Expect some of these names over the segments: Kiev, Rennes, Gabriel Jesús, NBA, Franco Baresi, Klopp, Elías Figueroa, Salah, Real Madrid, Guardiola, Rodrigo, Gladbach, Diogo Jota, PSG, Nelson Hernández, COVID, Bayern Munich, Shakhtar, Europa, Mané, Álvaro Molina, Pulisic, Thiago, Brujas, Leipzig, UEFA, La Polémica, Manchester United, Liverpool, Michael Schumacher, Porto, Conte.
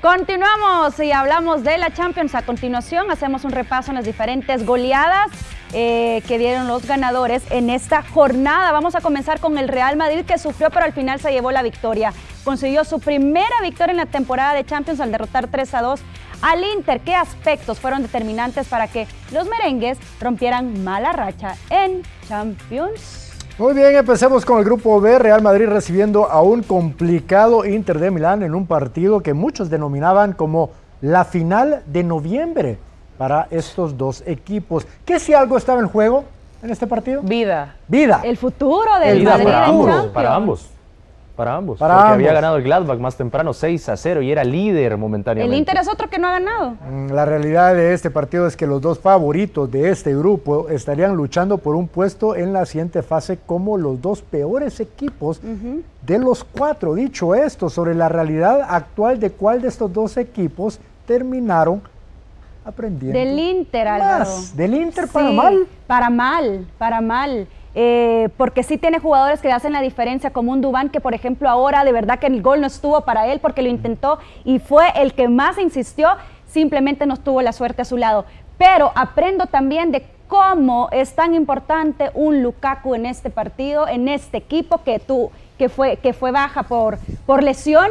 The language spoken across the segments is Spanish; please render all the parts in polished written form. Continuamos y hablamos de la Champions. A continuación hacemos un repaso en las diferentes goleadas que dieron los ganadores en esta jornada. Vamos a comenzar con el Real Madrid, que sufrió pero al final se llevó la victoria. Consiguió su primera victoria en la temporada de Champions al derrotar 3-2 al Inter. ¿Qué aspectos fueron determinantes para que los merengues rompieran mala racha en Champions? Muy bien, empecemos con el grupo B, Real Madrid recibiendo a un complicado Inter de Milán en un partido que muchos denominaban como la final de noviembre para estos dos equipos. ¿Qué si algo estaba en juego en este partido? Vida. Vida. El futuro del Madrid para ambos, Porque había ganado el Gladbach más temprano 6-0 y era líder momentáneamente. El Inter es otro que no ha ganado. La realidad de este partido es que los dos favoritos de este grupo estarían luchando por un puesto en la siguiente fase como los dos peores equipos de los cuatro. Dicho esto, sobre la realidad actual de cuál de estos dos equipos terminaron aprendiendo. Del Inter, Álvaro. Del Inter para mal. Para mal, porque sí tiene jugadores que hacen la diferencia, como un Dubán, que por ejemplo ahora de verdad que el gol no estuvo para él porque lo intentó y fue el que más insistió, simplemente no tuvo la suerte a su lado. Pero aprendo también de cómo es tan importante un Lukaku en este partido, en este equipo que fue baja por lesión,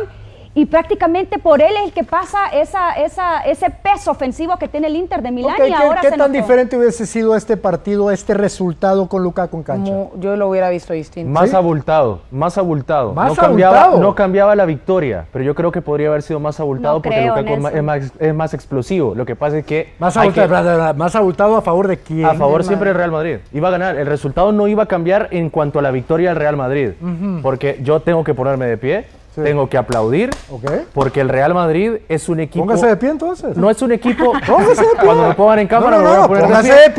y prácticamente por él es el que pasa ese peso ofensivo que tiene el Inter de Milán. Okay, y ahora ¿qué tan diferente hubiese sido este partido, este resultado con Lukaku en cancha? Yo lo hubiera visto distinto. Más abultado, No cambiaba la victoria, pero yo creo que podría haber sido más abultado porque Lukaku es más explosivo. Lo que pasa es que... ¿Más abultado a favor de quién? A favor siempre del Real Madrid. Iba a ganar, el resultado no iba a cambiar en cuanto a la victoria del Real Madrid, porque yo tengo que ponerme de pie. Sí. Tengo que aplaudir, porque el Real Madrid es un equipo... Póngase de pie entonces. No es un equipo... Póngase de pie. Cuando me pongan en cámara me voy a poner de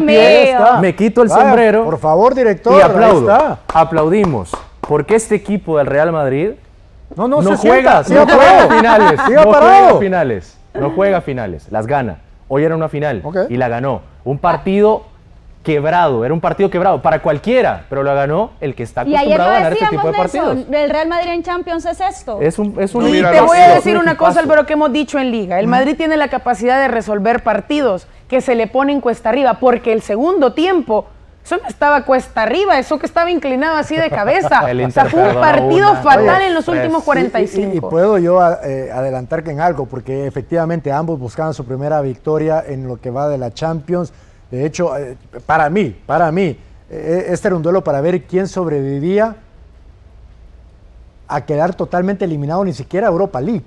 pie. Me quito el sombrero. Por favor, director. Y aplaudo. Aplaudimos. Porque este equipo del Real Madrid no juega finales. Las gana. Hoy era una final y la ganó. Un partido... quebrado, era un partido quebrado para cualquiera, pero lo ganó el que está acostumbrado a ganar este tipo de partidos. El Real Madrid en Champions es esto. Y te voy a decir una cosa, Álvaro, que hemos dicho en Liga. El Madrid tiene la capacidad de resolver partidos que se le ponen cuesta arriba, porque el segundo tiempo, eso no estaba cuesta arriba, eso que estaba inclinado así de cabeza. O sea, fue un partido fatal en los últimos 45. Y puedo yo adelantar que en algo, porque efectivamente ambos buscaban su primera victoria en lo que va de la Champions. De hecho, para mí, este era un duelo para ver quién sobrevivía a quedar totalmente eliminado, ni siquiera Europa League.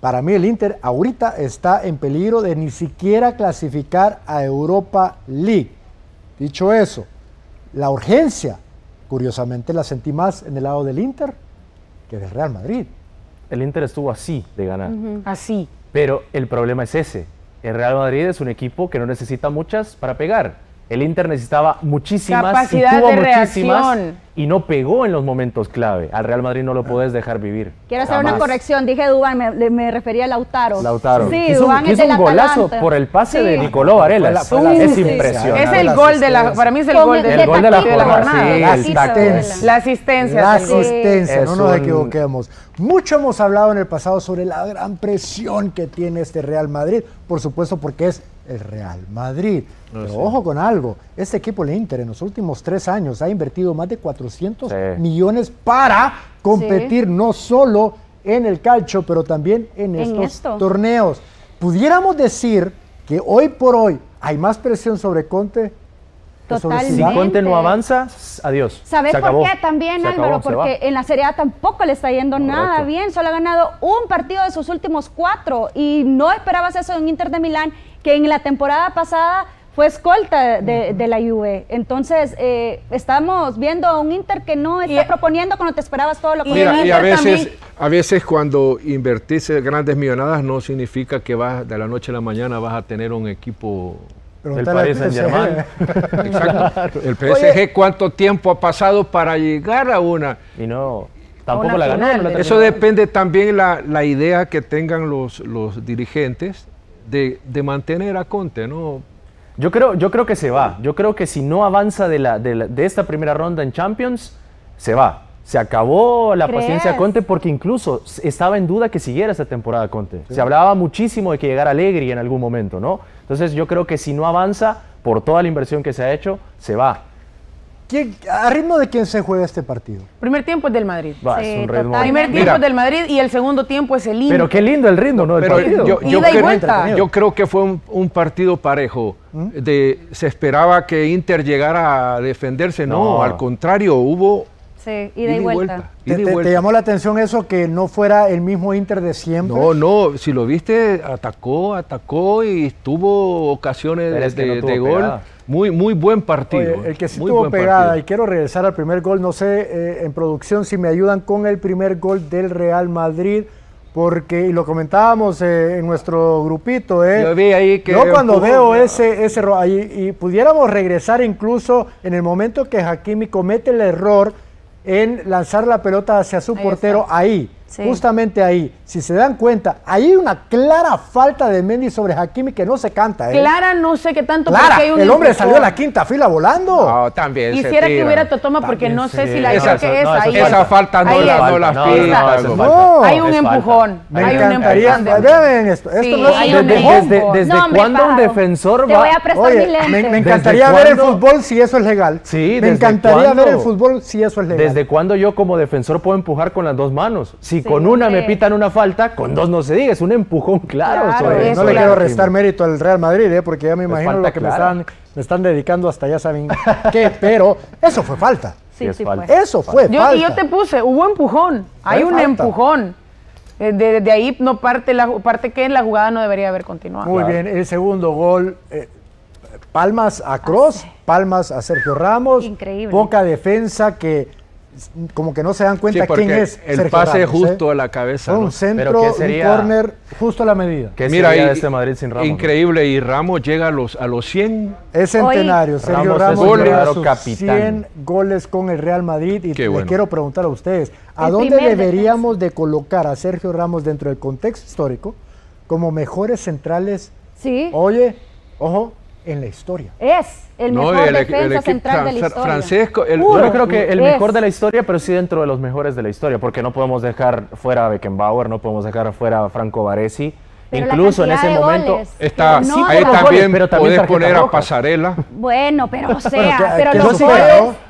Para mí el Inter ahorita está en peligro de ni siquiera clasificar a Europa League. Dicho eso, la urgencia, curiosamente, la sentí más en el lado del Inter que del Real Madrid. El Inter estuvo así de ganar. Así. Pero el problema es ese. El Real Madrid es un equipo que no necesita muchas para pegar. El Inter necesitaba muchísimas, reacción. Y no pegó en los momentos clave. Al Real Madrid no lo puedes dejar vivir. Quiero hacer una corrección, dije Dubán, me refería a Lautaro. Lautaro. Sí, Dubán es un golazo Atalanta. Por el pase de Nicolò Varela. Es impresionante. Es el gol de la, para mí es el gol de la jornada. La asistencia. La asistencia, no nos equivoquemos. Mucho hemos hablado en el pasado sobre la gran presión que tiene este Real Madrid, por supuesto porque es el Real Madrid. Pero ojo con algo, este equipo, el Inter, en los últimos 3 años ha invertido más de 400 millones para competir no solo en el calcio, pero también en estos torneos. Pudiéramos decir que hoy por hoy hay más presión sobre Conte. Totalmente. Si Conte no avanza, adiós. ¿Sabes por qué también, Álvaro? Porque en la Serie A tampoco le está yendo nada bien. Solo ha ganado un partido de sus últimos 4 y no esperabas eso en Inter de Milán, que en la temporada pasada fue escolta de la Juve. Entonces, estamos viendo a un Inter que no está proponiendo cuando te esperabas todo lo que... A veces cuando invertís grandes millonadas no significa que vas de la noche a la mañana vas a tener un equipo... El Paris Saint-Germain. Exacto. Claro. El PSG, ¿cuánto tiempo ha pasado para llegar a una? Y no, tampoco la ganó. No, eso depende también la idea que tengan los dirigentes de mantener a Conte, ¿no? Yo creo que se va. Yo creo que si no avanza de esta primera ronda en Champions, se va. Se acabó la paciencia a Conte, porque incluso estaba en duda que siguiera esta temporada Conte. Sí. Se hablaba muchísimo de que llegara Allegri en algún momento, ¿no? Entonces yo creo que si no avanza, por toda la inversión que se ha hecho, se va. ¿A ritmo de quién se juega este partido? Primer tiempo es del Madrid. Va, sí, es un ritmo. Primer tiempo es del Madrid y el segundo tiempo es el Inter. Pero qué lindo el ritmo, ¿no? El partido. Yo creo que fue un partido parejo. Se esperaba que Inter llegara a defenderse. No, al contrario, hubo... Sí, ida y vuelta. ¿Te llamó la atención eso, que no fuera el mismo Inter de siempre? No, no, si lo viste, atacó y tuvo ocasiones de gol. Muy buen partido. Oye, el que sí tuvo pegada, y quiero regresar al primer gol, no sé en producción si me ayudan con el primer gol del Real Madrid, porque y lo comentábamos en nuestro grupito. Yo vi ahí que... No, cuando veo ese error, y pudiéramos regresar incluso en el momento que Hakimi comete el error en lanzar la pelota hacia su portero, ahí, sí, justamente ahí. Si se dan cuenta, ahí hay una clara falta de Mendy sobre Hakimi que no se canta. Clara, no sé qué tanto. Clara, porque hay un el hombre salió a la quinta fila volando. No, también quisiera que hubiera Totoma, porque no sé si la dio que es ahí. Esa falta no la pita. No, hay un empujón. Me encantaría. Vean esto. ¿Desde cuándo un defensor va? Me encantaría ver el fútbol si eso es legal. Sí, me encantaría ver el fútbol si eso es legal. ¿Desde cuándo yo como defensor puedo empujar con las dos manos? Si con una me pitan una falta, con dos no se diga, es un empujón claro. No le quiero restar mérito al Real Madrid, porque ya me imagino lo que me están dedicando hasta ya saben qué, pero eso fue falta. Sí, eso fue falta. Y yo te puse, hubo empujón, hay un empujón. De ahí no parte que la jugada no debería haber continuado. Muy bien, el segundo gol... palmas a Kroos, palmas a Sergio Ramos. Increíble. Poca defensa que... como que no se dan cuenta quién es el Sergio pase Ramos, justo a la cabeza, un centro, ¿pero sería? Un córner justo a la medida. Que mira, y, este Madrid sin Ramos, increíble, ¿no? Y Ramos llega a los 100. Es centenario. Hoy, Sergio Ramos llega a sus capitán. 100 goles con el Real Madrid. Y bueno, les quiero preguntar a ustedes, ¿a dónde deberíamos de colocar a Sergio Ramos dentro del contexto histórico como mejores centrales? Sí. Oye, ojo, en la historia. Es el mejor defensa central de la historia. Francesco, yo creo que el mejor de la historia, pero sí dentro de los mejores de la historia, porque no podemos dejar fuera a Beckenbauer, no podemos dejar fuera a Franco Baresi. Pero incluso en ese momento está ahí también, pero también podés poner a Pasarela. Bueno, pero o sea, pero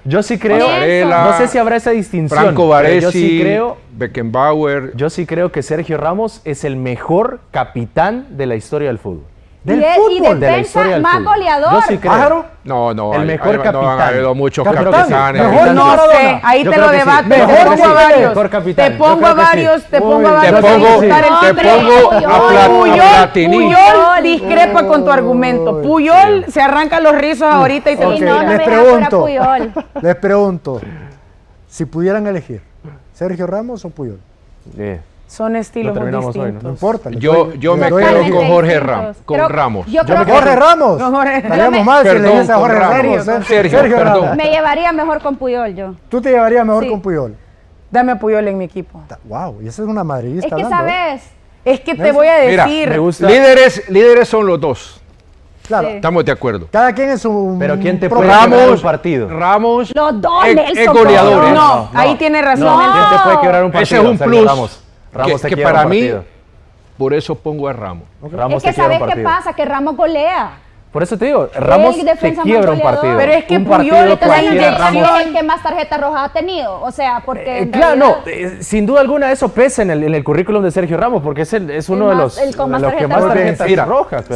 yo sí creo, Pasarela, no sé si habrá esa distinción. Franco Baresi, yo sí creo, Beckenbauer. Yo sí creo que Sergio Ramos es el mejor capitán de la historia del fútbol. Del fútbol, de la historia del más goleador. Yo sí creo. No, el mejor capitán. No han habido muchos capitanes. Mejor no sé, ahí te lo debato. Te pongo a varios. Te pongo a Puyol discrepa con tu argumento. Puyol se arranca los rizos ahorita y te Les pregunto, si pudieran elegir, ¿Sergio Ramos o Puyol? Son estilos muy distintos. Hoy, ¿no? No importa. Yo me quedo con Jorge Ramos. Sergio Ramos. Me llevaría mejor con Puyol yo. ¿Tú te llevarías mejor con Puyol? Dame a Puyol en mi equipo. Wow, y esa es una madridista. Es que sabes, es que te voy a decir. Mira, líderes son los dos. Claro. Sí. Estamos de acuerdo. Cada quien es un... Pero ¿quién te puede quebrar un partido? Ramos. Los dos, goleadores. No, ahí tiene razón. ¿Quién te puede quebrar un partido? Ese es un plus. Ramos que para mí, por eso pongo a Ramos. Ramos es que sabes qué pasa, que Ramos golea. Por eso te digo, Ramos te quiebra un partido. Pero es que Puyol es el que más tarjetas rojas ha tenido. O sea, porque... sin duda alguna eso pesa en el currículum de Sergio Ramos, porque es uno de los que más tarjetas rojas.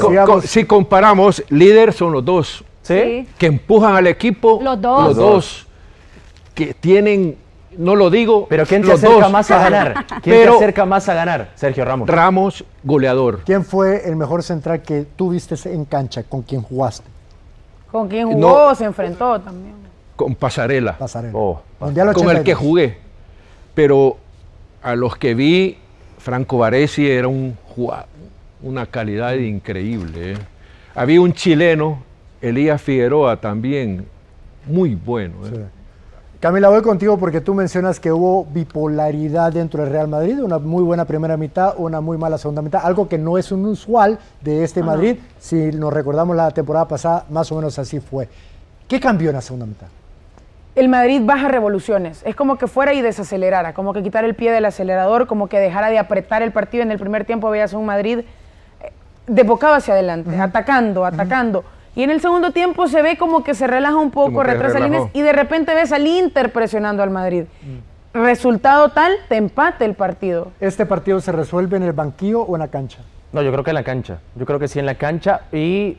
Si comparamos, líder son los dos. ¿Sí? Que empujan al equipo. Los dos. Que tienen... No lo digo, pero ¿quién te acerca más a ganar? Sergio Ramos. Ramos, goleador. ¿Quién fue el mejor central que tuviste en cancha? ¿Con quién jugaste? ¿Con quién jugó? No, se enfrentó también. Con Pasarela. Pasarela. Con el que jugué. Pero a los que vi, Franco Baresi era una calidad increíble. Había un chileno, Elías Figueroa, también muy bueno. Sí. Camila, voy contigo porque tú mencionas que hubo bipolaridad dentro del Real Madrid, una muy buena primera mitad, una muy mala segunda mitad, algo que no es un usual de este Madrid. Si nos recordamos la temporada pasada, más o menos así fue. ¿Qué cambió en la segunda mitad? el Madrid baja revoluciones, es como que fuera y desacelerara, como que quitar el pie del acelerador, como que dejara de apretar el partido. En el primer tiempo veías a un Madrid de bocado hacia adelante, atacando. Y en el segundo tiempo se ve como que se relaja un poco, retrasa líneas, y de repente ves al Inter presionando al Madrid. Resultado tal, te empate el partido. ¿Este partido se resuelve en el banquillo o en la cancha? No, yo creo que en la cancha. Yo creo que sí en la cancha y...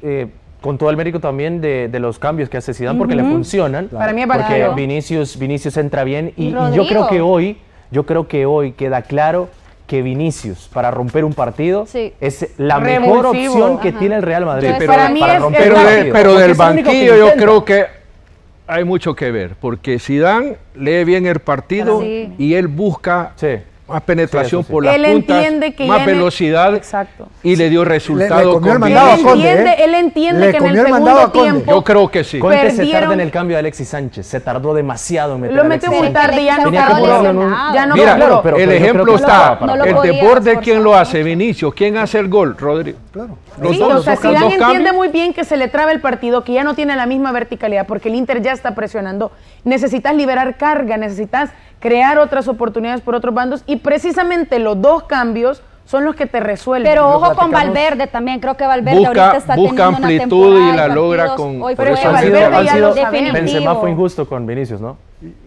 con todo el mérito también de los cambios que hace Zidane, porque le funcionan. Claro. Para mí es porque Vinicius entra bien y yo creo que hoy queda claro que Vinicius, para romper un partido, es la mejor opción que tiene el Real Madrid. Sí, pero para mí pero del banquillo yo creo que hay mucho que ver, porque Zidane lee bien el partido y él busca... más penetración por las puntas, más velocidad, y le dio resultado. Él entiende que en el segundo tiempo, yo creo que sí, Conte se tarda en el cambio de Alexis Sánchez, se tardó demasiado en meter a Alexis Sánchez. Ya no mira, el ejemplo está, el desborde, ¿quién lo hace? Vinicius. ¿Quién hace el gol? Rodrigo. Zidane entiende muy bien que se le traba el partido, que ya no tiene la misma verticalidad, porque el Inter ya está presionando. Necesitas liberar carga, necesitas crear otras oportunidades por otros bandos, y precisamente los dos cambios son los que te resuelven. Pero ojo con Valverde también, creo que Valverde ahorita está busca amplitud y la logra con... Benzema fue injusto con Vinicius, ¿no?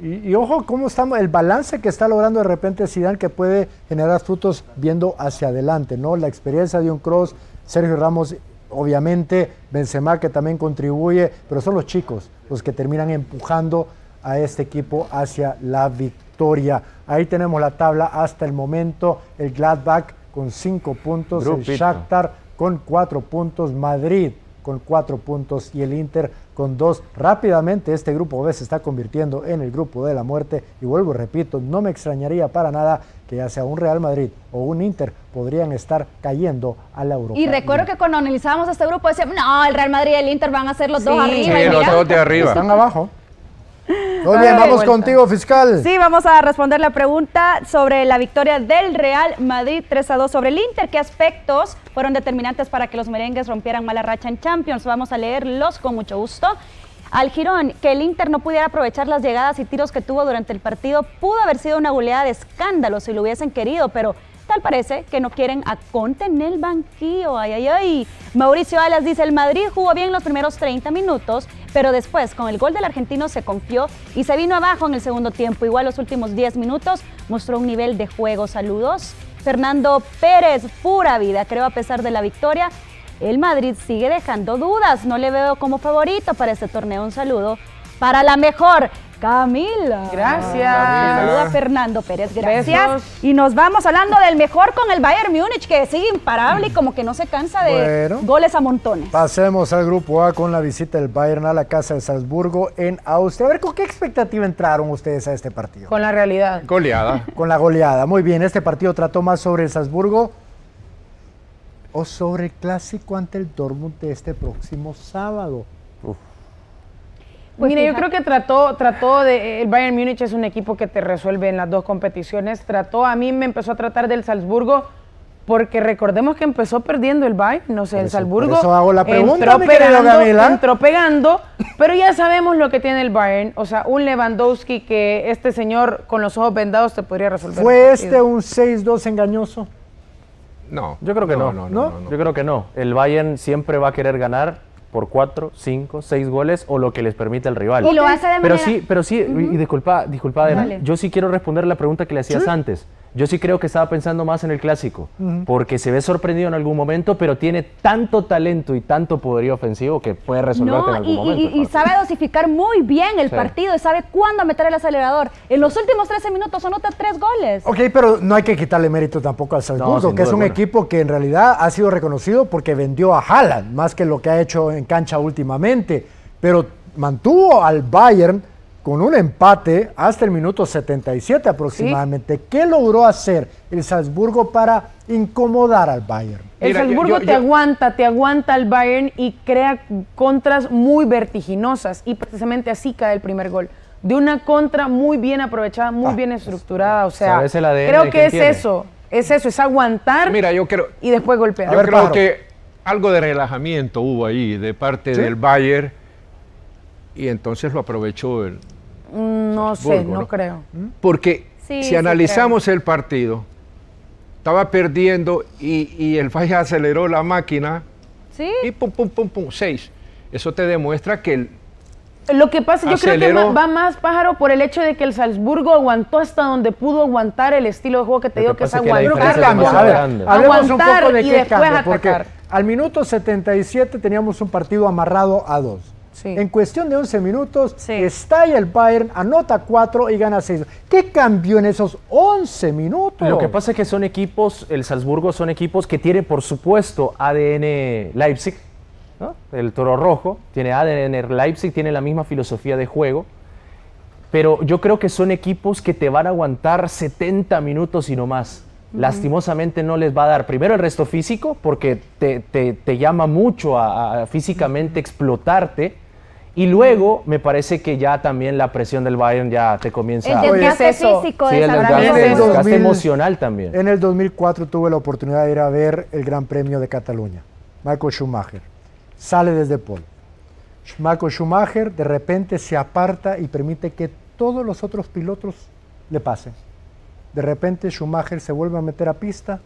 Y ojo cómo estamos, el balance que está logrando de repente Zidane, que puede generar frutos viendo hacia adelante, ¿no? La experiencia de un Kroos, Sergio Ramos, obviamente, Benzema que también contribuye, pero son los chicos los que terminan empujando a este equipo hacia la victoria. Ahí tenemos la tabla hasta el momento, el Gladbach con 5 puntos, el Shakhtar con 4 puntos, Madrid con 4 puntos y el Inter con 2. Rápidamente este grupo B se está convirtiendo en el grupo de la muerte, y vuelvo, repito, no me extrañaría para nada que ya sea un Real Madrid o un Inter podrían estar cayendo a la Europa. Y recuerdo que cuando analizábamos este grupo decíamos, no, el Real Madrid y el Inter van a ser los dos arriba. Sí, los dos de arriba. Están abajo. Muy bien, vamos contigo, fiscal. Sí, vamos a responder la pregunta sobre la victoria del Real Madrid 3-2 sobre el Inter. ¿Qué aspectos fueron determinantes para que los merengues rompieran mala racha en Champions? Vamos a leerlos con mucho gusto. Al Girón, que el Inter no pudiera aprovechar las llegadas y tiros que tuvo durante el partido, pudo haber sido una goleada de escándalo si lo hubiesen querido, pero tal parece que no quieren a Conte en el banquillo. Ay, ay, ay. Mauricio Alas dice, el Madrid jugó bien los primeros 30 minutos, pero después con el gol del argentino se confió y se vino abajo en el segundo tiempo. Igual los últimos 10 minutos mostró un nivel de juego. Saludos. Fernando Pérez, pura vida, creo a pesar de la victoria, el Madrid sigue dejando dudas. No le veo como favorito para este torneo. Un saludo para la mejor, Camila. Gracias. Saluda a Fernando Pérez, gracias. Besos. Y nos vamos hablando del mejor con el Bayern Múnich, que sigue imparable y como que no se cansa de goles a montones. Pasemos al grupo A con la visita del Bayern a la casa de Salzburgo en Austria. A ver, ¿con qué expectativa entraron ustedes a este partido? Con la realidad. Goleada. Con la goleada, muy bien. Este partido trató más sobre el Salzburgo o sobre el clásico ante el Dortmund de este próximo sábado. Pues mira, yo creo que el Bayern Múnich es un equipo que te resuelve en las dos competiciones. A mí me empezó a tratar del Salzburgo porque recordemos que empezó perdiendo el Bayern, el Salzburgo entró pegando, pero ya sabemos lo que tiene el Bayern, un Lewandowski que este señor con los ojos vendados te podría resolver. ¿Fue este un 6-2 engañoso? No, yo creo que no. Yo creo que no. El Bayern siempre va a querer ganar por 4, 5, 6 goles o lo que les permite el rival. Y lo hace de manera... y disculpa Adela, yo sí quiero responder la pregunta que le hacías antes. Yo sí creo que estaba pensando más en el clásico, porque se ve sorprendido en algún momento, pero tiene tanto talento y tanto poderío ofensivo que puede resolverte en algún momento. Y sabe dosificar muy bien el partido y sabe cuándo meter el acelerador. En los últimos 13 minutos anota 3 goles. Ok, pero no hay que quitarle mérito tampoco al Salzburgo, que es un equipo que en realidad ha sido reconocido porque vendió a Haaland, más que lo que ha hecho en cancha últimamente, pero mantuvo al Bayern con un empate hasta el minuto 77 aproximadamente. ¿Qué logró hacer el Salzburgo para incomodar al Bayern? Mira, el Salzburgo te aguanta al Bayern y crea contras muy vertiginosas, y precisamente así cae el primer gol. De una contra muy bien aprovechada, muy bien estructurada, creo que es eso, es aguantar y después golpear. Yo creo que algo de relajamiento hubo ahí de parte del Bayern y entonces lo aprovechó el No sé, no creo. Porque sí, si analizamos el partido, estaba perdiendo y el Bayern aceleró la máquina. Sí. Y pum, pum, pum, pum, 6. Eso te demuestra que el... Lo que pasa, yo creo que va más, Pájaro, por el hecho de que el Salzburgo aguantó hasta donde pudo aguantar el estilo de juego que te digo que es aguantar. Hablemos un poco de qué cambio, porque al minuto 77 teníamos un partido amarrado a 2. Sí. En cuestión de 11 minutos, estalla el Bayern, anota 4 y gana 6. ¿Qué cambió en esos 11 minutos? Lo que pasa es que son equipos, el Salzburgo son equipos que tienen, por supuesto, ADN Leipzig, ¿no? El Toro Rojo, tiene ADN Leipzig, tiene la misma filosofía de juego, pero yo creo que son equipos que te van a aguantar 70 minutos y no más. Lastimosamente no les va a dar primero el resto físico, porque te llama mucho a físicamente explotarte. Y luego me parece que ya también la presión del Bayern ya te comienza a... El desgaste físico, sí, el desgaste emocional también. En el 2004 tuve la oportunidad de ir a ver el Gran Premio de Cataluña. Michael Schumacher sale desde pole. Michael Schumacher de repente se aparta y permite que todos los otros pilotos le pasen. De repente Schumacher se vuelve a meter a pista,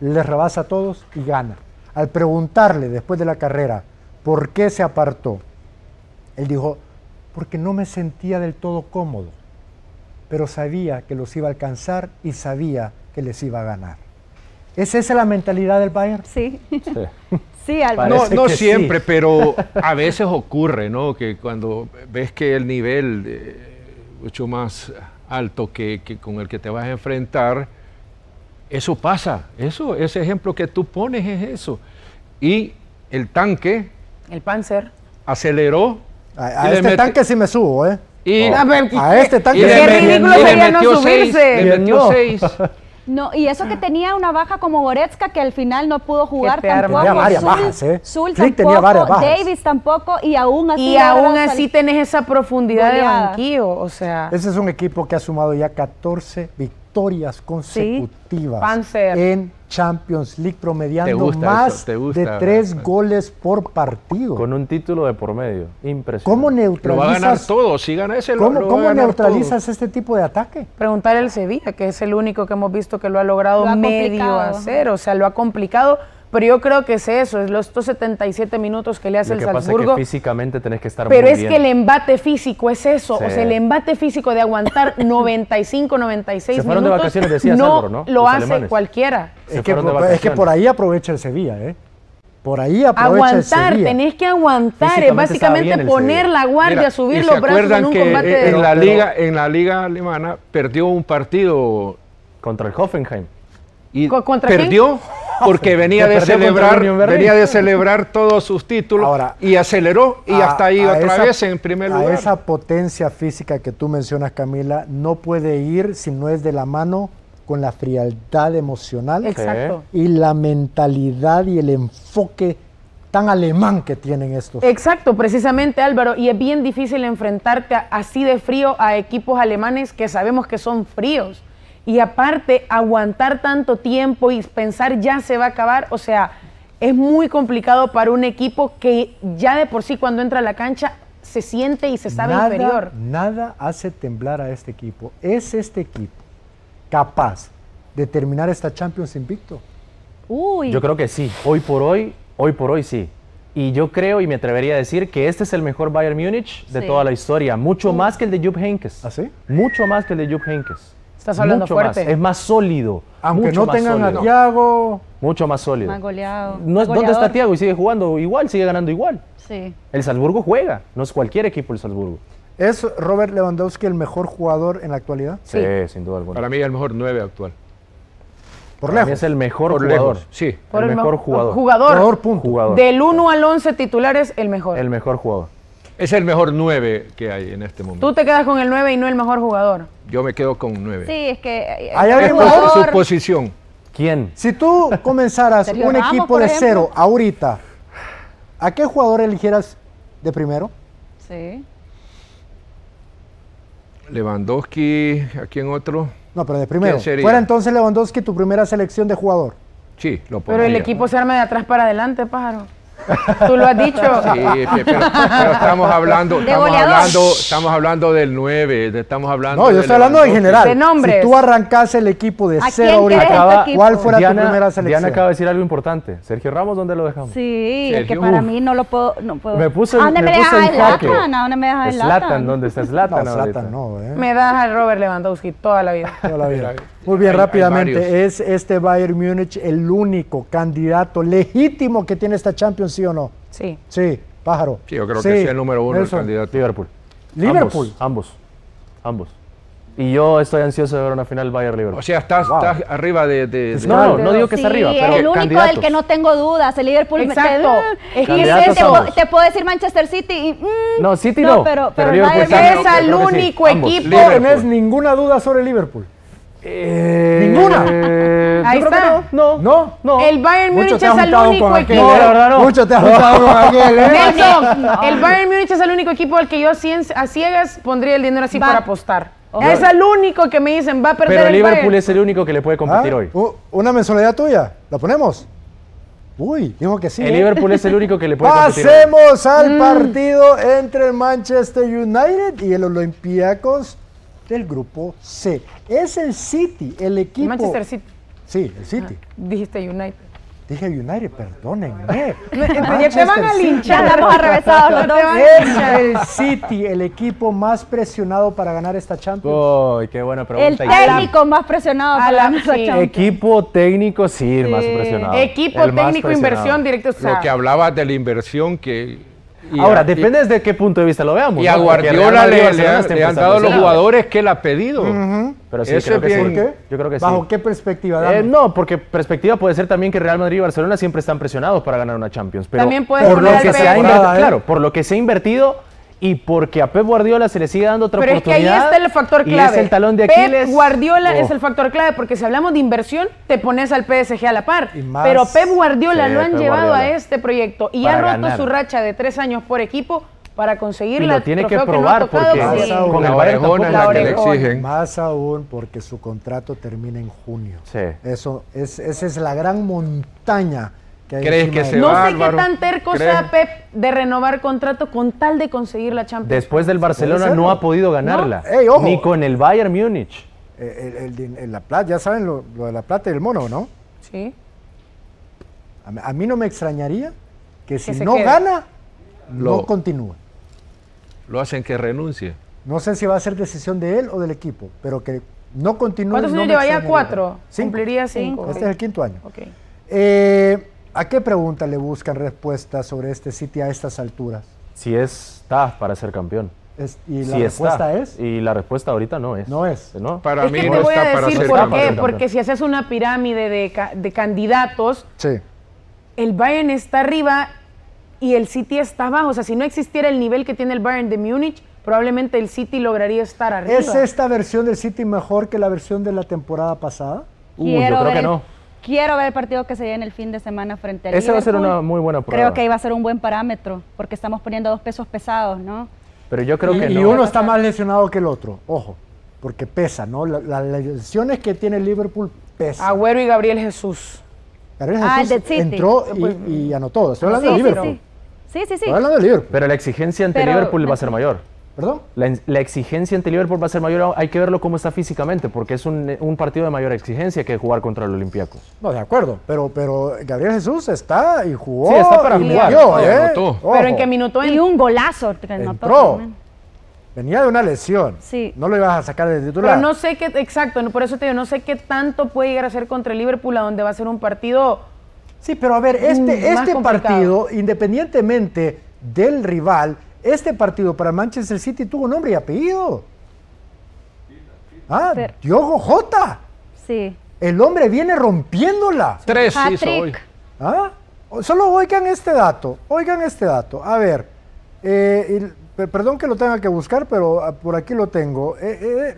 les rebasa a todos y gana. Al preguntarle después de la carrera por qué se apartó, él dijo, porque no me sentía del todo cómodo, pero sabía que los iba a alcanzar y sabía que les iba a ganar. ¿Es esa la mentalidad del Bayern? Sí. Sí, no siempre, sí, pero a veces ocurre, ¿no? Que cuando ves que el nivel mucho más alto que con el que te vas a enfrentar, eso pasa. Eso, ese ejemplo que tú pones es eso. Y el tanque... El Panzer. Aceleró. A este tanque sí me subo, ¿eh? A este tanque sí me subo. Qué ridículo sería no subirse. Le metió 6. No, y eso que tenía una baja como Goretzka, que al final no pudo jugar tampoco. Tenía varias bajas, ¿eh? Zul tampoco, tenía varias bajas. Davis tampoco, y aún así... Y aún así tenés esa profundidad de banquillo, o sea... Ese es un equipo que ha sumado ya 14 victorias consecutivas, ¿sí?, en Champions League, promediando más de 3 goles por partido. Con un título de por medio, impresionante. ¿Cómo neutralizas? Lo va a ganar todo, si gana ese ¿Cómo neutralizas todo este tipo de ataque? Preguntarle al Sevilla, que es el único que hemos visto que lo ha logrado medio hacer, o sea, lo ha complicado, pero yo creo que es eso, es los 77 minutos que le hace el Salzburgo. Lo que pasa es que físicamente tenés que estar muy bien. Pero es que el embate físico es eso, o sea, el embate físico de aguantar 95, 96 minutos. Se fueron de vacaciones, decías algo, ¿no? No lo hace cualquiera. Es que por ahí aprovecha el Sevilla, ¿eh? Por ahí aprovecha el Sevilla. Aguantar, tenés que aguantar, es básicamente poner la guardia, subir los brazos en un combate de... En la liga alemana perdió un partido... Contra el Hoffenheim. Y perdió porque venía de celebrar todos sus títulos. Ahora, y aceleró y hasta ahí otra vez en primer lugar. A esa potencia física que tú mencionas, Camila, no puede ir si no es de la mano con la frialdad emocional y la mentalidad y el enfoque tan alemán que tienen estos. Exacto, precisamente, Álvaro, y es bien difícil enfrentarte así de frío a equipos alemanes que sabemos que son fríos, y aparte aguantar tanto tiempo y pensar ya se va a acabar, o sea, es muy complicado para un equipo que ya de por sí cuando entra a la cancha se siente y se sabe inferior. Nada hace temblar a este equipo, es este equipo capaz de terminar esta Champions invicto. Uy. Yo creo que sí, hoy por hoy sí. Y yo creo y me atrevería a decir que este es el mejor Bayern Múnich de toda la historia, mucho más que el de Jupp Heynckes. ¿Ah, sí? Mucho más que el de Jupp Heynckes. Estás hablando fuerte. Más, es más sólido. Aunque no tengan a Thiago. Mucho más sólido. Más goleado. ¿Dónde está Thiago? Y sigue jugando igual, sigue ganando igual. Sí. El Salzburgo juega, no es cualquier equipo el Salzburgo. ¿Es Robert Lewandowski el mejor jugador en la actualidad? Sí, sin duda alguna. Para mí es el mejor 9 actual. Por lejos. Es el mejor jugador. Sí. El mejor jugador. Jugador. Del 1 al 11 titulares, el mejor. El mejor jugador. Es el mejor 9 que hay en este momento. Tú te quedas con el 9 y no el mejor jugador. Yo me quedo con 9. Sí, es que... ¿Hay alguien mejor? Su posición. ¿Quién? Si tú comenzaras un equipo de 0 ahorita, ¿a qué jugador eligieras de primero? Sí. Lewandowski, ¿a quién otro? No, pero de primero. ¿Fuera entonces Lewandowski tu primera selección de jugador? Sí, lo pondría. Pero el equipo se arma de atrás para adelante, Pájaro. Tú lo has dicho. Sí, pero estamos hablando del 9, estamos hablando... No, yo estoy hablando en general. Si tú arrancas el equipo de cero ahorita, ¿cuál fuera tu primera selección? Diana acaba de decir algo importante. Sergio Ramos, ¿dónde lo dejamos? Sí, Sergio, que para mí no lo puedo... No puedo. Me puse en jaque. ¿A dónde me dejas el Zlatan? ¿Dónde está Zlatan? No, Zlatan no, me deja el Robert Lewandowski toda la vida. Toda la vida. Muy bien, rápidamente, ¿es este Bayern Múnich el único candidato legítimo que tiene esta Champions, sí o no? Sí. Sí, Pájaro. Sí, yo creo que sí, el número uno, Nelson, el candidato. Liverpool. ¿Liverpool? Ambos. Y yo estoy ansioso de ver una final Bayern-Liverpool. O sea, estás arriba de... No, no digo que está arriba, pero el único candidatos. Del que no tengo dudas, el Liverpool... Exacto. Te puedo decir Manchester City y... no, City no. Pero Liverpool Bayern es el único equipo. No tenés ninguna duda sobre Liverpool. Ninguna. Ahí está. No. El Bayern Múnich es el único equipo. No, la verdad no. Mucho te has juntado con aquel, ¿eh? No. El Bayern Múnich es el único equipo al que yo a ciegas pondría el dinero así para apostar. Okay. Es el único que me dicen va a perder. Pero el Liverpool Bayern es el único que le puede competir hoy. Una mensualidad tuya. ¿La ponemos? Uy, dijo que sí. El Liverpool es el único que le puede competir. Pasemos al partido entre el Manchester United y el Olympiacos del grupo C. Es el City, el equipo... Manchester City. Sí, el City. Dijiste United. Dije United, perdónenme. Ya te van a linchar, estamos arrevesados los dos. Es el City, el equipo más presionado para ganar esta Champions. Uy, qué buena pregunta. El técnico más presionado para ganar esta Champions. Equipo técnico, sí, el más presionado. Equipo técnico, inversión, directo. Lo que hablabas de la inversión que... Ahora, depende desde qué punto de vista lo veamos. Y a Guardiola le han dado los jugadores que él ha pedido. Pero sí, creo que sí. ¿Por qué? Yo creo que sí. ¿Bajo qué perspectiva? No, porque perspectiva puede ser también que Real Madrid y Barcelona siempre están presionados para ganar una Champions. Pero también puede ser por lo que se ha invertido y porque a Pep Guardiola se le sigue dando otra oportunidad. Pero es que ahí está el factor clave. Y es el talón de Aquiles. Pep Guardiola es el factor clave porque si hablamos de inversión, te pones al PSG a la par. Pero Pep Guardiola lo han llevado a este proyecto y ha roto su racha de 3 años por equipo para conseguir la tiene que probar porque con el Barcelona es la que le exigen. Más aún porque su contrato termina en junio. Eso esa es la gran montaña. ¿Crees que se va, Álvaro? No sé qué tan terco sea Pep de renovar contrato con tal de conseguir la Champions. Después del Barcelona no ha podido ganarla, ni con el Bayern Múnich. La plata, ya saben lo de la plata y el mono, ¿no? Sí. A mí no me extrañaría que si no gana, no continúe. Lo hacen que renuncie. No sé si va a ser decisión de él o del equipo, pero que no continúe. ¿Cuántos años lleva ya? 4. Cumpliría 5. Este es el 5.º año. Okay. ¿A qué pregunta le buscan respuesta sobre este City a estas alturas? Si está para ser campeón. ¿Y la respuesta es? Y la respuesta ahorita no es. No es. ¿No? Para mí no está para ser campeón. ¿Por qué? Porque si haces una pirámide de candidatos, el Bayern está arriba y el City está abajo. O sea, si no existiera el nivel que tiene el Bayern de Múnich, probablemente el City lograría estar arriba. ¿Es esta versión del City mejor que la versión de la temporada pasada? Yo creo que no. Quiero ver el partido que se lleve en el fin de semana frente al Liverpool. Ese va a ser una muy buena prueba. Creo que ahí va a ser un buen parámetro, porque estamos poniendo 2 pesos pesados, ¿no? Pero yo creo que no. Y uno está más lesionado que el otro, ojo, porque pesa, ¿no? Las lesiones que tiene el Liverpool pesan. Agüero y Gabriel Jesús. Gabriel Jesús entró y anotó. Estoy hablando de Liverpool. Sí. Estoy hablando de Liverpool. Pero la exigencia ante Liverpool va a ser mayor. ¿Perdón? La exigencia ante Liverpool va a ser mayor, hay que verlo cómo está físicamente, porque es un partido de mayor exigencia que jugar contra el Olympiacos. No, de acuerdo, pero Gabriel Jesús está y jugó. Sí, está para jugar. Pero en qué minuto y un golazo. Entró. Venía de una lesión. Sí. No lo ibas a sacar de titular. Pero no sé qué, exacto, por eso te digo, no sé qué tanto puede llegar a ser contra el Liverpool, a donde va a ser un partido. Sí, pero a ver, este partido, independientemente del rival. Este partido para Manchester City tuvo nombre y apellido. Diogo Jota. Sí. El hombre viene rompiéndola. 3 hizo hoy. Solo oigan este dato. A ver, perdón que lo tenga que buscar, pero por aquí lo tengo.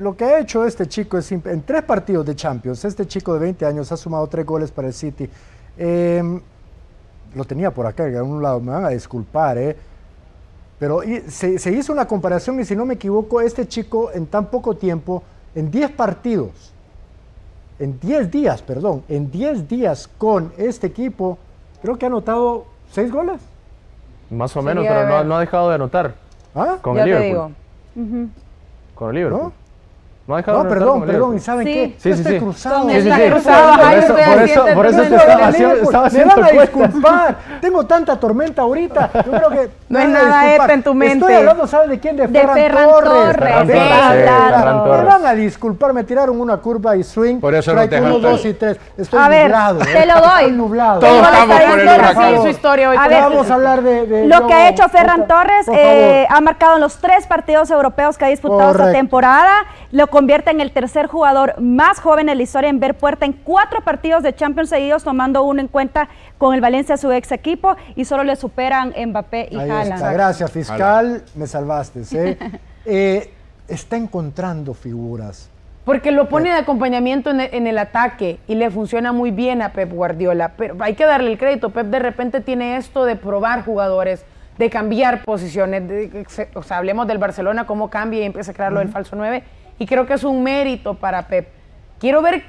Lo que ha hecho este chico es, en 3 partidos de Champions, este chico de 20 años ha sumado 3 goles para el City. Lo tenía por acá, en un lado, me van a disculpar, Pero se hizo una comparación y si no me equivoco, este chico en tan poco tiempo, en 10 partidos, en 10 días, con este equipo, creo que ha anotado ¿6 goles? Más o menos, pero no ha dejado de anotar. ¿Ah? Con el Liverpool. Con el Liverpool. No, perdón, ¿y saben qué? Sí, cruzado. Por eso estaba haciendo cuentas. Me van a disculpar, tengo tanta tormenta ahorita. Yo creo que no es nada esto en tu mente. Estoy hablando, ¿sabes de quién? De Ferran Torres. Me van a disculpar, me tiraron una curva y swing. Por eso no te dejan 1, 2 y 3. Estoy nublado. Te lo doy. Nublado. Todos estamos por el huracán. Su historia hoy. Vamos a hablar de lo que ha hecho Ferran Torres. Ha marcado los 3 partidos europeos que ha disputado esta temporada. Lo convierte en el tercer jugador más joven en la historia en ver puerta en 4 partidos de Champions seguidos, tomando uno en cuenta con el Valencia, su ex equipo, y solo le superan Mbappé y Haaland. Gracias, fiscal, me salvaste. ¿Eh? Está encontrando figuras. Porque lo pone de acompañamiento en el ataque y le funciona muy bien a Pep Guardiola, pero hay que darle el crédito. Pep de repente tiene esto de probar jugadores, de cambiar posiciones, o sea, hablemos del Barcelona, cómo cambia y empieza a crear lo del falso 9. Y creo que es un mérito para Pep. Quiero ver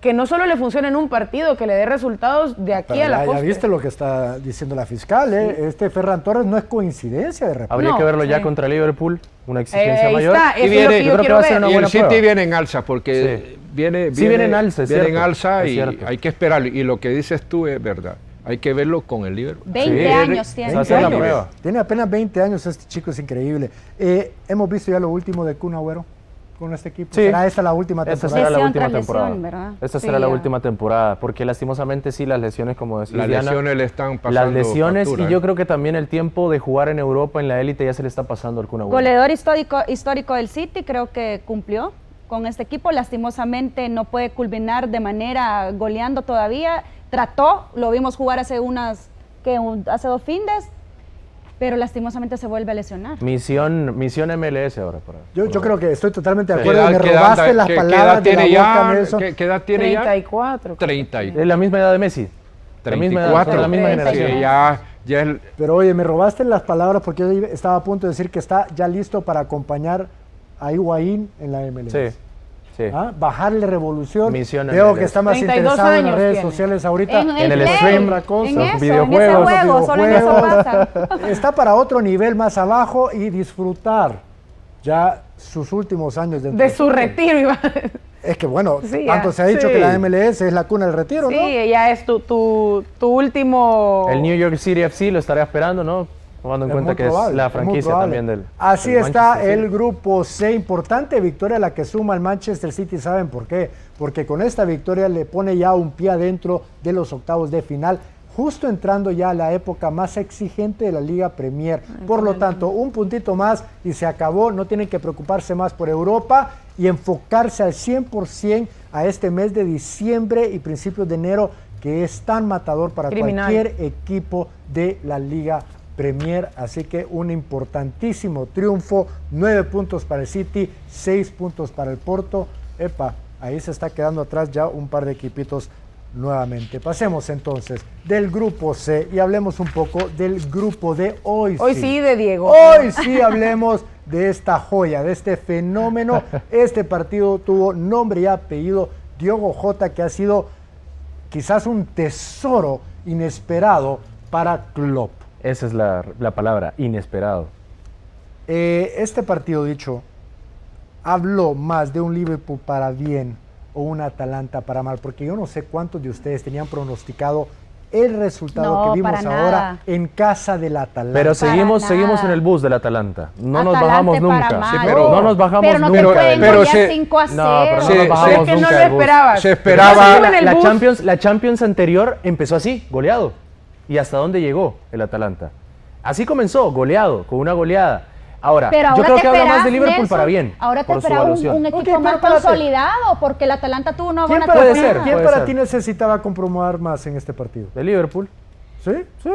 que no solo le funcione en un partido, que le dé resultados de aquí a la postre. Ya viste lo que está diciendo la fiscal, ¿eh? Sí. Este Ferran Torres no es coincidencia de repente. Habría que verlo ya contra Liverpool, una exigencia mayor. Y el City viene en alza, porque viene en alza, viene en alza, y hay que esperarlo. Y lo que dices tú es verdad. Hay que verlo con el Liverpool. 20 años tiene. Tiene apenas 20 años, este chico es increíble. Hemos visto ya lo último de Kun Agüero con este equipo. Sí. ¿Será esta la última temporada? Esta será la última temporada. Esta será la última temporada, porque lastimosamente sí, las lesiones, como decía Diana, las lesiones le están pasando. Las lesiones factura, y yo creo que también el tiempo de jugar en Europa, en la élite, ya se le está pasando al Kun Agüero. Goleador histórico del City, creo que cumplió con este equipo. Lastimosamente no puede culminar de manera goleando todavía. Trató, lo vimos jugar hace hace 2 fines, pero lastimosamente se vuelve a lesionar. Misión MLS ahora. Yo creo que estoy totalmente de acuerdo. Me robaste las palabras de la boca, Nelson. ¿Qué edad tiene ya? 34. ¿Es la misma edad de Messi? 34. La misma generación. Sí, ya. Pero oye, me robaste las palabras, porque yo estaba a punto de decir que está ya listo para acompañar a Higuaín en la MLS. Sí. Sí. ¿Ah? Bajarle revolución. Veo que está más interesado en las redes sociales ahorita. En el stream, videojuegos. Solo en eso pasa. Está para otro nivel más abajo y disfrutar ya sus últimos años de su retiro, Iván. Es que bueno, tanto se ha dicho que la MLS es la cuna del retiro, ¿no? Sí, ya es tu último. El New York City FC lo estará esperando, ¿no? Tomando en cuenta que es la franquicia también del. Así está el grupo C. Importante victoria la que suma el Manchester City. ¿Saben por qué? Porque con esta victoria le pone ya un pie adentro de los octavos de final, justo entrando ya a la época más exigente de la Liga Premier. Por lo tanto, un puntito más y se acabó. No tienen que preocuparse más por Europa y enfocarse al 100% a este mes de diciembre y principios de enero, que es tan matador para cualquier equipo de la Liga Premier. Así que un importantísimo triunfo, 9 puntos para el City, 6 puntos para el Porto. Epa, ahí se está quedando atrás ya un par de equipitos nuevamente. Pasemos entonces del grupo C y hablemos un poco del grupo D. Hoy sí de Diego. Hoy sí hablemos de esta joya, de este fenómeno. Este partido tuvo nombre y apellido. Diogo Jota, que ha sido quizás un tesoro inesperado para Klopp. Esa es la palabra, inesperado. Este partido, dicho, habló más de un Liverpool para bien o un Atalanta para mal, porque yo no sé cuántos de ustedes tenían pronosticado el resultado que vimos ahora en casa del Atalanta. Pero seguimos en el bus del Atalanta. No nos bajamos nunca. Sí, pero no nos bajamos nunca. Pero 5-0. No nos bajamos. Se esperaba. La Champions anterior empezó así, goleado. ¿Y hasta dónde llegó el Atalanta? Así comenzó, goleado, con una goleada. Ahora yo creo que habla más de Liverpool, Nelson, para bien. Ahora te esperaba un equipo más consolidado, porque el Atalanta tuvo una buena temporada. ¿Quién para ti necesitaba comprobar más en este partido? De Liverpool. ¿Sí? Sí.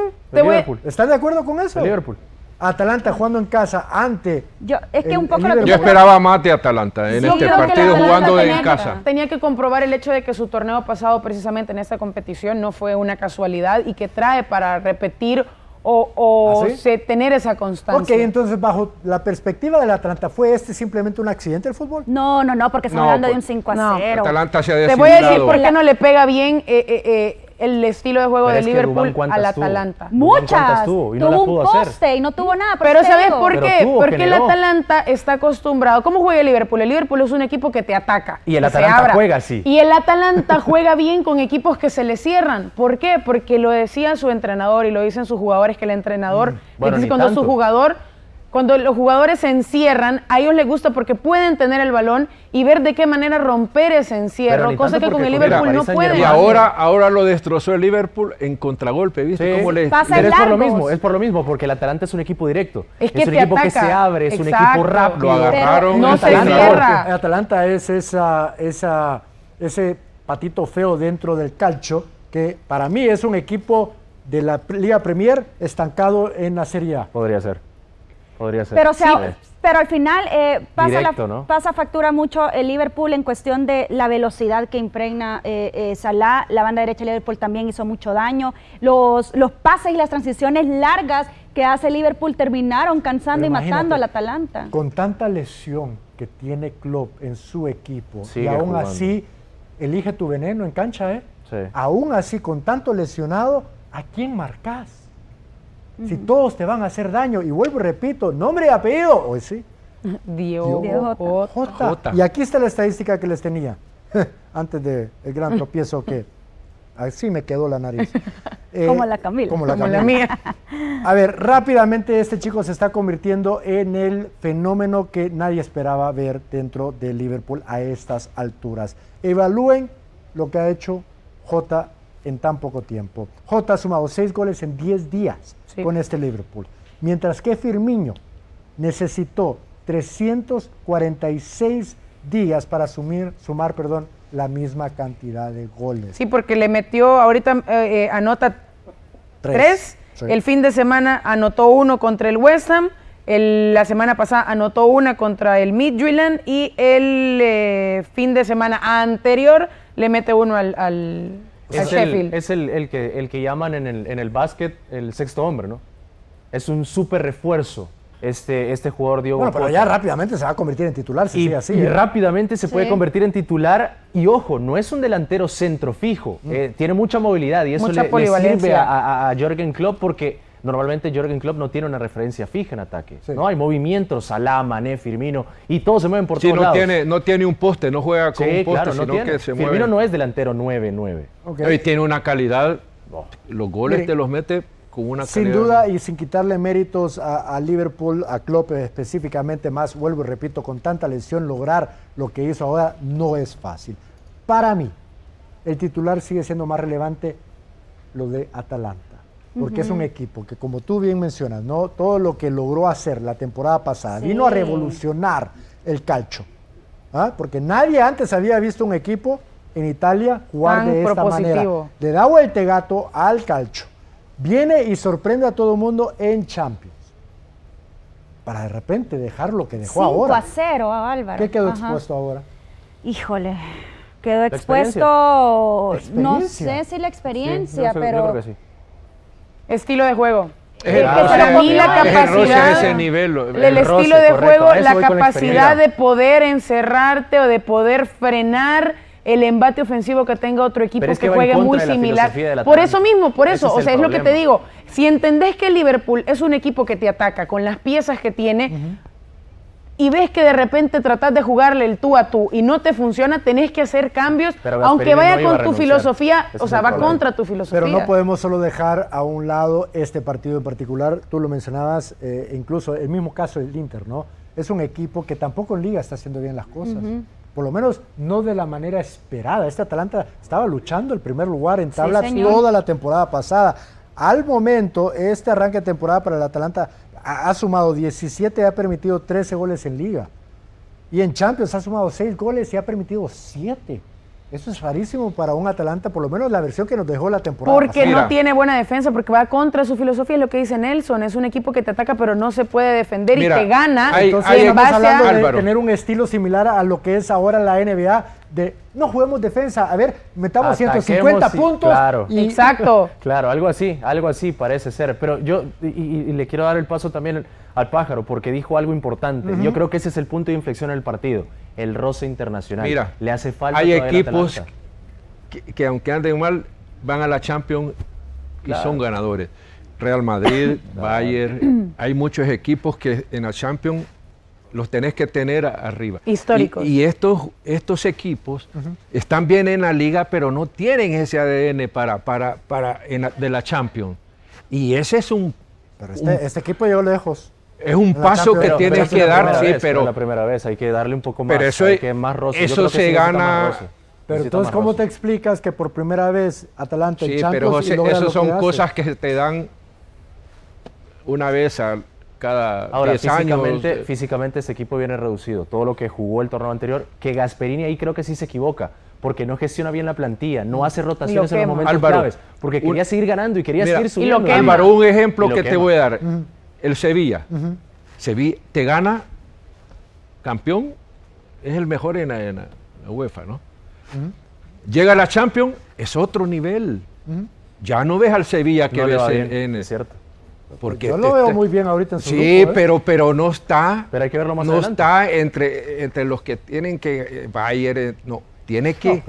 ¿Están de acuerdo con eso? De Liverpool. Atalanta jugando en casa ante. Yo esperaba más de Atalanta en este partido jugando en casa. Tenía que comprobar el hecho de que su torneo pasado, precisamente en esta competición, no fue una casualidad y que trae para repetir o tener esa constancia. Ok, entonces, bajo la perspectiva del Atalanta, ¿fue este simplemente un accidente del fútbol? No, porque estamos hablando de un 5-0. Atalanta se ha desinflado. Te voy a decir por qué no le pega bien el estilo de juego de Liverpool al Atalanta. Muchas. Tuvo un poste y no tuvo nada. Pero ¿sabes por qué? Porque el Atalanta está acostumbrado. ¿Cómo juega el Liverpool? El Liverpool es un equipo que te ataca. Y el Atalanta juega así. Y el Atalanta juega bien con equipos que se le cierran. ¿Por qué? Porque lo decía su entrenador y lo dicen sus jugadores, que el entrenador, cuando su jugador, cuando los jugadores se encierran, a ellos les gusta porque pueden tener el balón y ver de qué manera romper ese encierro, cosa que con el Liverpool no pueden. Y ahora lo destrozó el Liverpool en contragolpe, ¿viste? Sí. Pero es por lo mismo, porque el Atalanta es un equipo directo. Es que es un equipo que se abre, es un equipo rápido. Lo agarraron, no se cierra. El Atalanta es ese patito feo dentro del calcio, que para mí es un equipo de la Liga Premier estancado en la Serie A. Podría ser. Podría ser. Pero, pero al final pasa factura mucho el Liverpool en cuestión de la velocidad que impregna Salah. La banda derecha de Liverpool también hizo mucho daño. Los pases y las transiciones largas que hace Liverpool terminaron cansando y matando al Atalanta. Con tanta lesión que tiene Klopp en su equipo, sigue y aún jugando. Así elige tu veneno en cancha, ¿eh? Sí. Aún así, con tanto lesionado, ¿a quién marcas? Si todos te van a hacer daño, y vuelvo y repito, nombre y apellido, hoy sí. Diogo Jota. Y aquí está la estadística que les tenía, antes del gran tropiezo que así me quedó la nariz. Como la Camila. Como la mía. A ver, rápidamente este chico se está convirtiendo en el fenómeno que nadie esperaba ver dentro de Liverpool a estas alturas. Evalúen lo que ha hecho Jota en tan poco tiempo. Jota ha sumado 6 goles en 10 días con este Liverpool, mientras que Firmino necesitó 346 días para sumar la misma cantidad de goles. Sí, porque le metió, ahorita anota 3, el fin de semana anotó 1 contra el West Ham, la semana pasada anotó 1 contra el Midtjylland y el fin de semana anterior le mete 1 al Es el que llaman en el básquet el sexto hombre, ¿no? Es un súper refuerzo este jugador Diogo Jota. Bueno, pero ya rápidamente se va a convertir en titular, si sigue así. Y rápidamente se puede convertir en titular. Y ojo, no es un delantero centro fijo. Tiene mucha movilidad y eso le sirve a Jürgen Klopp, porque normalmente Jürgen Klopp no tiene una referencia fija en ataque. Sí. No hay movimientos, Salah, Mané, Firmino, y todos se mueven por todos lados. No tiene un poste, no juega con un poste, sino que se mueve. Firmino no es delantero 9-9. Okay. Y tiene una calidad, los goles te los mete con una calidad. Sin duda, y sin quitarle méritos a Liverpool, a Klopp específicamente, más vuelvo y repito, con tanta lesión, lograr lo que hizo ahora no es fácil. Para mí, el titular sigue siendo más relevante lo de Atalanta, porque es un equipo que, como tú bien mencionas, ¿no? Todo lo que logró hacer la temporada pasada vino a revolucionar el calcio, ¿ah? Porque nadie antes había visto un equipo en Italia jugar de esta manera. Le da vuelta gato al calcio, viene y sorprende a todo el mundo en Champions, para de repente dejar lo que dejó 5 ahora. 5-0 a Álvaro. ¿Qué quedó expuesto ahora? Híjole, quedó expuesto, no sé si la experiencia, pero... Yo creo que sí. Estilo de juego. Para mí la capacidad, el estilo de juego, la capacidad de poder encerrarte o de poder frenar el embate ofensivo que tenga otro equipo que juegue muy similar. Por eso mismo, por eso, o sea, es lo que te digo. Si entendés que Liverpool es un equipo que te ataca con las piezas que tiene, y ves que de repente tratás de jugarle el tú a tú y no te funciona, tenés que hacer cambios, aunque vaya con tu filosofía, o sea, va contra tu filosofía. Pero no podemos solo dejar a un lado este partido en particular, tú lo mencionabas, incluso el mismo caso del Inter, ¿no? Es un equipo que tampoco en Liga está haciendo bien las cosas, por lo menos no de la manera esperada. Este Atalanta estaba luchando el primer lugar en tabla toda la temporada pasada. Al momento, este arranque de temporada para el Atalanta ha sumado 17 y ha permitido 13 goles en Liga. Y en Champions ha sumado 6 goles y ha permitido 7. Eso es rarísimo para un Atalanta, por lo menos la versión que nos dejó la temporada pasada. Porque no tiene buena defensa, porque va contra su filosofía, es lo que dice Nelson, es un equipo que te ataca pero no se puede defender y te gana. Entonces estamos hablando de tener un estilo similar a lo que es ahora la NBA, de no juguemos defensa, a ver, metamos 150 puntos. Claro. Exacto. Claro, algo así parece ser. Pero yo y le quiero dar el paso también al Pájaro, porque dijo algo importante. Yo creo que ese es el punto de inflexión en el partido, el roce internacional. Mira, le hace falta. Hay equipos que aunque anden mal, van a la Champions y son ganadores. Real Madrid, Bayern, hay muchos equipos que en la Champions los tenés que tener arriba. Históricos. Y estos equipos están bien en la liga, pero no tienen ese ADN de la Champions. Y ese es un... Pero este equipo llegó lejos. Es un paso que tienes que dar, sí, pero... la primera vez, hay que darle un poco más. Pero eso se gana... Pero entonces, ¿cómo te explicas que por primera vez Atalanta y Champions... Sí, pero José, eso son cosas que te dan una vez a cada 10 años. Ahora, físicamente ese equipo viene reducido. Todo lo que jugó el torneo anterior, que Gasperini ahí creo que sí se equivoca, porque no gestiona bien la plantilla, no hace rotaciones en los momentos claves, porque quería seguir ganando y quería seguir subiendo. Álvaro, un ejemplo que te voy a dar. El Sevilla. Sevilla te gana campeón, es el mejor en la UEFA, ¿no? Llega la Champions, es otro nivel. Ya no ves al Sevilla que ves en cierto. Porque yo lo veo muy bien ahorita en su grupo, ¿eh? pero no está. Pero hay que verlo más adelante. Está entre los que tienen que Bayern, no, tiene que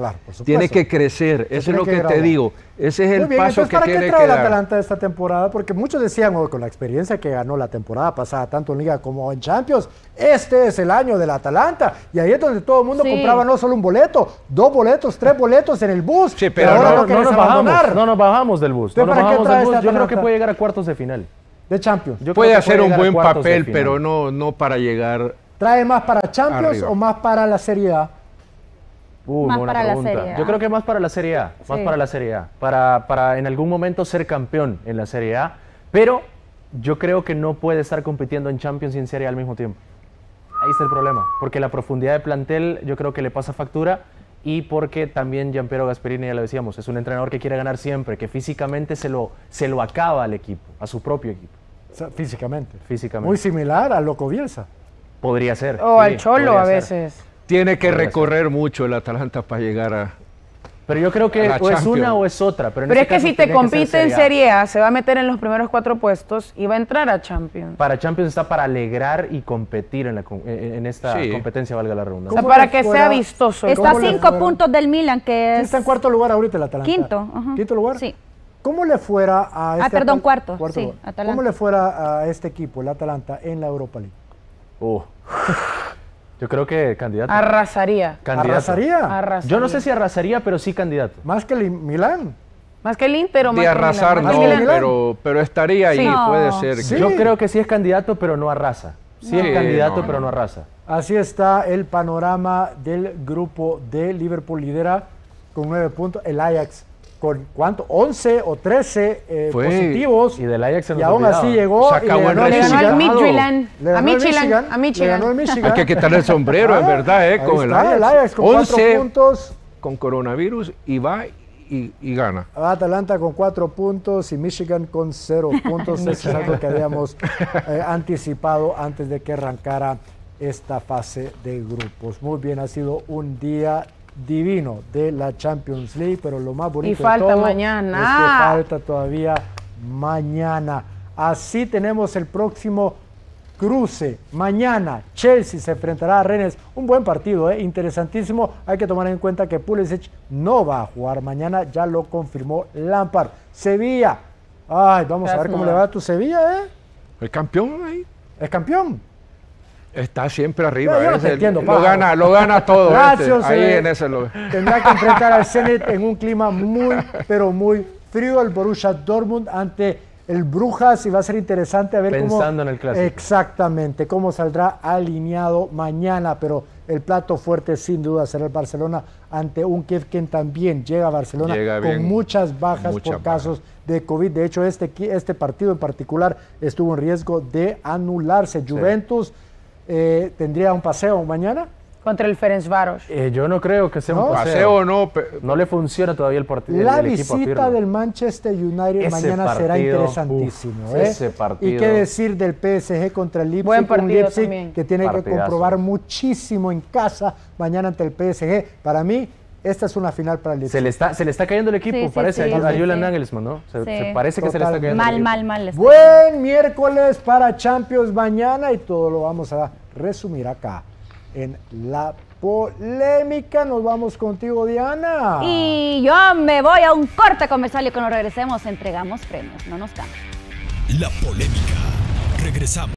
crecer. Eso es lo que te digo. Ese es el paso que tiene que dar. ¿Para qué trae el Atalanta esta temporada? Porque muchos decían, con la experiencia que ganó la temporada pasada, tanto en Liga como en Champions, este es el año del Atalanta. Y ahí es donde todo el mundo compraba no solo un boleto, 2 boletos, 3 boletos en el bus. Sí, pero ahora no nos bajamos del bus. Yo creo que puede llegar a cuartos de final de Champions. Puede hacer un buen papel, pero no para llegar. ¿Trae más para Champions o más para la Serie A? Más para la Serie A. Yo creo que más para la Serie A, para la Serie A, para en algún momento ser campeón en la Serie A, pero yo creo que no puede estar compitiendo en Champions y en Serie A al mismo tiempo. Ahí está el problema, porque la profundidad de plantel yo creo que le pasa factura y porque también Gianpiero Gasperini, ya lo decíamos, es un entrenador que quiere ganar siempre, que físicamente se lo acaba al equipo, a su propio equipo. O sea, físicamente. Muy similar a Loco Bielsa. Podría ser. O al Cholo a veces. Tiene que recorrer mucho el Atalanta para llegar a... Pero yo creo que o es una o es otra. Pero es que si te compite en Serie A, se va a meter en los primeros 4 puestos y va a entrar a Champions. Para Champions está para alegrar y competir en esta competencia, valga la redundancia. O sea, para que sea vistoso. Está a 5 puntos del Milan, que es... Está en cuarto lugar ahorita el Atalanta. Quinto. ¿Quinto lugar? Sí. ¿Cómo le fuera a este... perdón, cuarto lugar. Atalanta. ¿Cómo le fuera a este equipo, el Atalanta, en la Europa League? Yo creo que candidato. Arrasaría. ¿Arrasaría? Yo no sé si arrasaría, pero sí candidato. Más que el Milán. Más que el Inter o más que el Milán. De arrasar no, pero estaría ahí, puede ser. Sí. Yo creo que sí es candidato, pero no arrasa. Sí es candidato, pero no arrasa. Así está el panorama del grupo de Liverpool. Lidera con 9 puntos. El Ajax con, ¿cuánto? 11 o 13 positivos. Y del Ajax se nos olvidaba. Y aún así llegó. Se acabó en Michigan. A Michigan. Hay que quitarle el sombrero, en verdad, con el Ajax. El Ajax con 11 puntos. Con coronavirus y va y gana. Atalanta con 4 puntos y Michigan con 0 puntos. Eso es algo que habíamos anticipado antes de que arrancara esta fase de grupos. Muy bien, ha sido un día divino de la Champions League, pero lo más bonito de todo es que falta todavía mañana. Así tenemos el próximo cruce. Mañana Chelsea se enfrentará a Rennes. Un buen partido, interesantísimo. Hay que tomar en cuenta que Pulisic no va a jugar mañana, ya lo confirmó Lampard. Sevilla. Ay, vamos a ver cómo le va a tu Sevilla, El campeón ahí. Es campeón. Está siempre arriba. Yo no te entiendo, lo gana todo. Gracias, ahí en ese lo... Tendrá que enfrentar al Zenit en un clima muy, pero muy frío. El Borussia Dortmund ante el Brujas. Y va a ser interesante a ver Pensando en el clásico. Exactamente. Cómo saldrá alineado mañana. Pero el plato fuerte sin duda será el Barcelona ante un Kiev que también llega a Barcelona con muchas bajas por casos de COVID. De hecho, este partido en particular estuvo en riesgo de anularse. Juventus... ¿tendría un paseo mañana? Contra el Ferencváros. Yo no creo que sea un paseo. No le funciona todavía el partido. La visita del Manchester United mañana será interesantísimo. Ese partido. Y qué decir del PSG contra el Leipzig. Buen partido también. Que tiene que comprobar muchísimo en casa mañana ante el PSG. Para mí, esta es una final para el Leipzig. Se le está cayendo el equipo, parece. A Julian Nagelsmann, ¿no? Se parece que se le está cayendo el equipo. Mal. Buen miércoles para Champions mañana y todo lo vamos a resumir acá en la polémica. Nos vamos contigo, Diana. Y yo me voy a un corte comercial y cuando regresemos entregamos premios. No nos cambies. La polémica. Regresamos.